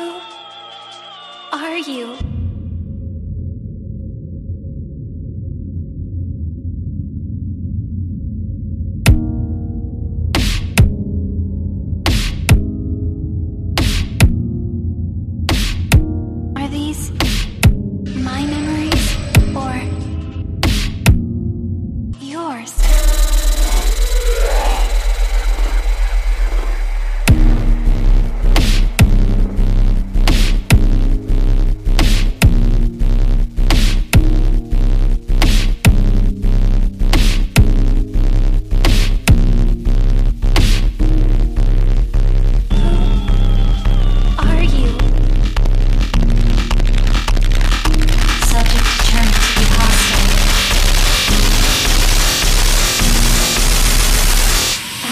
Who are you? Are these my memories or yours?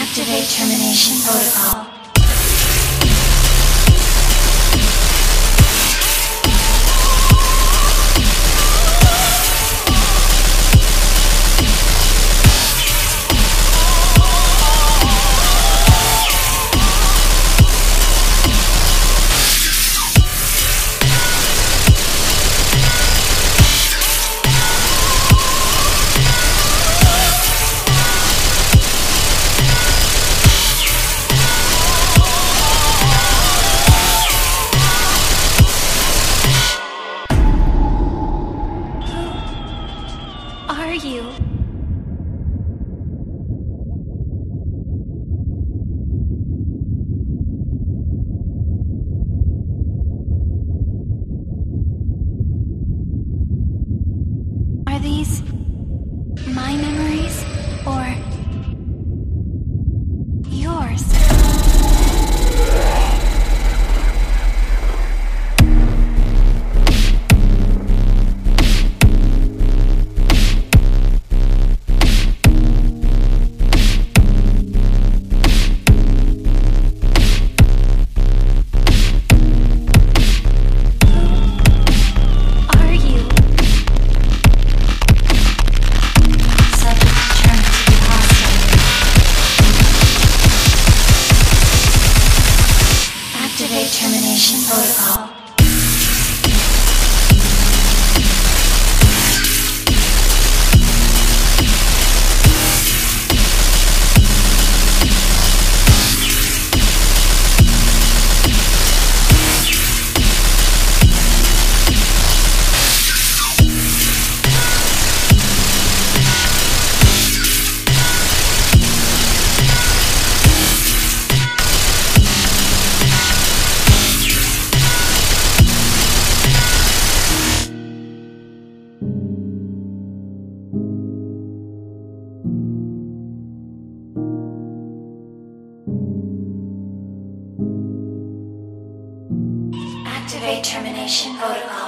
Activate termination protocol. Are you? Are these my memories or yours? Termination protocol. Activate termination protocol.